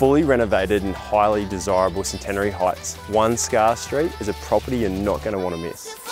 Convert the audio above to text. fully renovated and highly desirable Centenary Heights. One Skar Street is a property you're not going to want to miss.